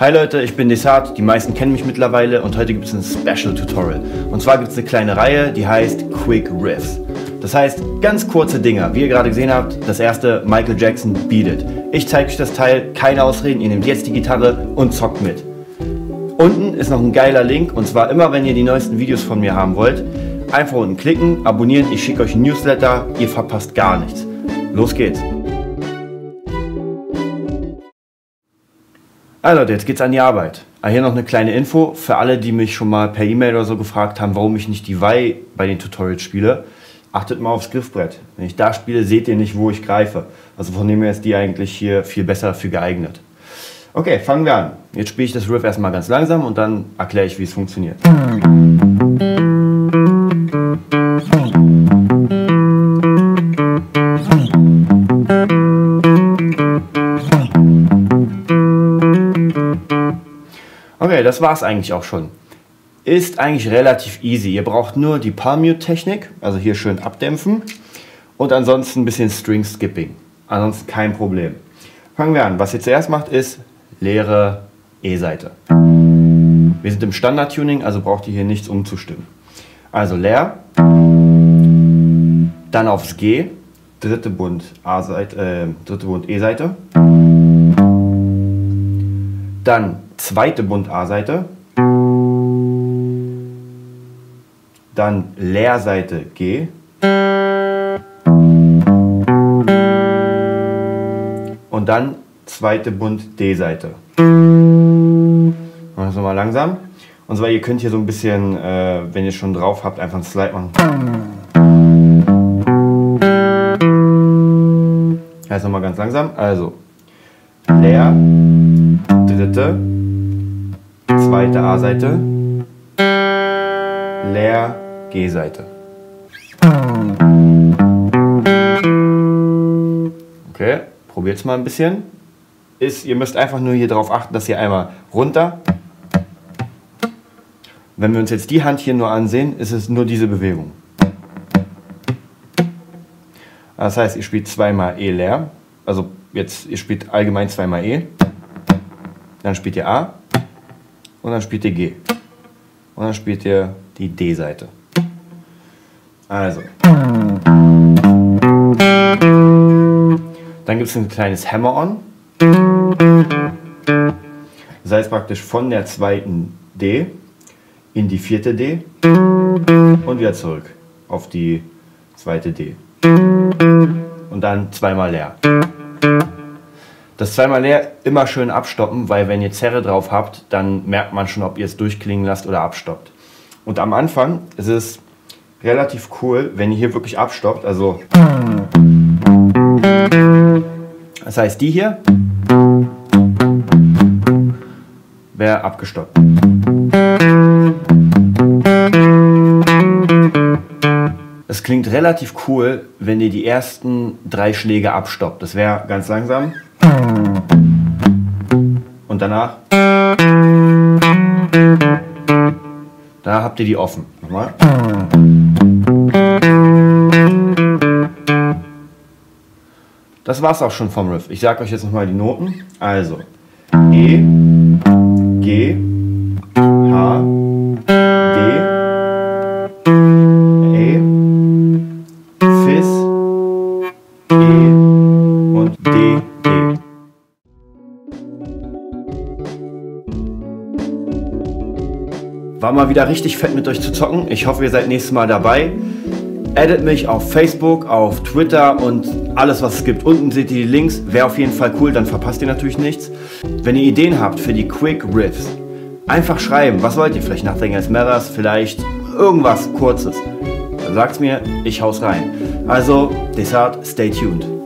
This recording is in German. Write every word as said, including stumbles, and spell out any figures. Hi Leute, ich bin DeSade, die meisten kennen mich mittlerweile und heute gibt es ein Special Tutorial. Und zwar gibt es eine kleine Reihe, die heißt Quick Riffs. Das heißt, ganz kurze Dinger, wie ihr gerade gesehen habt, das erste Michael Jackson Beat It. Ich zeige euch das Teil, keine Ausreden, ihr nehmt jetzt die Gitarre und zockt mit. Unten ist noch ein geiler Link und zwar immer, wenn ihr die neuesten Videos von mir haben wollt, einfach unten klicken, abonnieren, ich schicke euch einen Newsletter, ihr verpasst gar nichts. Los geht's! Also Leute, jetzt geht's an die Arbeit. Ah, hier noch eine kleine Info für alle, die mich schon mal per E-Mail oder so gefragt haben, warum ich nicht die Wei bei den Tutorials spiele. Achtet mal aufs Griffbrett. Wenn ich da spiele, seht ihr nicht, wo ich greife. Also von dem her ist die eigentlich hier viel besser dafür geeignet. Okay, fangen wir an. Jetzt spiele ich das Riff erstmal ganz langsam und dann erkläre ich, wie es funktioniert. Okay, das war's eigentlich auch schon. Ist eigentlich relativ easy. Ihr braucht nur die Palm-Mute-Technik, also hier schön abdämpfen und ansonsten ein bisschen String-Skipping. Ansonsten kein Problem. Fangen wir an. Was ihr zuerst macht, ist leere E-Saite. Wir sind im Standard-Tuning, also braucht ihr hier nichts umzustimmen. Also leer, dann aufs G, dritte Bund A-Seite, äh, dritte Bund E-Seite, dann zweite Bund A-Seite, dann Leerseite G und dann zweite Bund D-Seite. Machen wir das nochmal langsam. Und zwar, ihr könnt hier so ein bisschen, äh, wenn ihr schon drauf habt, einfach einen Slide machen. Jetzt nochmal ganz langsam. Also leer, dritte, zweite A-Seite, leer, G-Seite. Okay, probiert's mal ein bisschen. Ist, ihr müsst einfach nur hier drauf achten, dass ihr einmal runter. Wenn wir uns jetzt die Hand hier nur ansehen, ist es nur diese Bewegung. Das heißt, ihr spielt zweimal E leer. Also jetzt, ihr spielt allgemein zweimal E. Dann spielt ihr A und dann spielt ihr G. Und dann spielt ihr die D-Seite. Also. Dann gibt es ein kleines Hammer-On. Das heißt praktisch von der zweiten D in die vierte D und wieder zurück auf die zweite D. Und dann zweimal leer. Das zweimal leer immer schön abstoppen, weil wenn ihr Zerre drauf habt, dann merkt man schon, ob ihr es durchklingen lasst oder abstoppt. Und am Anfang ist es relativ cool, wenn ihr hier wirklich abstoppt. Also das heißt, die hier wäre abgestoppt. Es klingt relativ cool, wenn ihr die ersten drei Schläge abstoppt. Das wäre ganz langsam. Und danach, da habt ihr die offen. Nochmal. Das war's auch schon vom Riff. Ich sage euch jetzt nochmal die Noten. Also E, G, H, D, E, Fis, E und D. War mal wieder richtig fett mit euch zu zocken. Ich hoffe, ihr seid nächstes Mal dabei. Addet mich auf Facebook, auf Twitter und alles, was es gibt. Unten seht ihr die Links. Wäre auf jeden Fall cool, dann verpasst ihr natürlich nichts. Wenn ihr Ideen habt für die Quick Riffs, einfach schreiben. Was wollt ihr? Vielleicht Nothing Else Matters, vielleicht irgendwas Kurzes. Dann sagt's mir, ich hau's rein. Also, DeSade, stay tuned.